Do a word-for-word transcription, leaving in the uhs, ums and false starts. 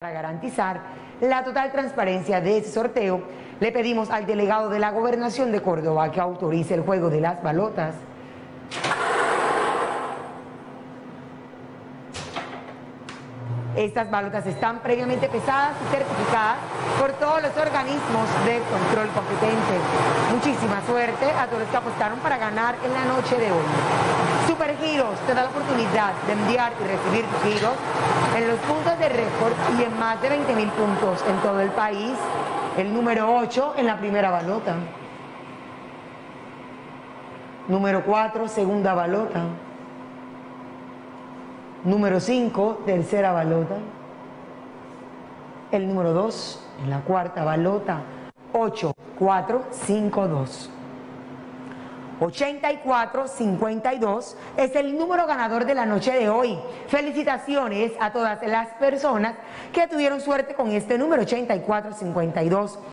Para garantizar la total transparencia de este sorteo, le pedimos al delegado de la Gobernación de Córdoba que autorice el juego de las balotas. Estas balotas están previamente pesadas y certificadas por todos los organismos de control competentes. Muchísima suerte a todos los que apostaron para ganar en la noche de hoy. Supergiros te da la oportunidad de enviar y recibir tus giros en los puntos de récord y en más de veinte mil puntos en todo el país. El número ocho en la primera balota. Número cuatro, segunda balota. Número cinco, tercera balota. El número dos en la cuarta balota. ocho, cuatro, cinco, dos. ochenta y cuatro cincuenta y dos es el número ganador de la noche de hoy. Felicitaciones a todas las personas que tuvieron suerte con este número ochenta y cuatro cincuenta y dos.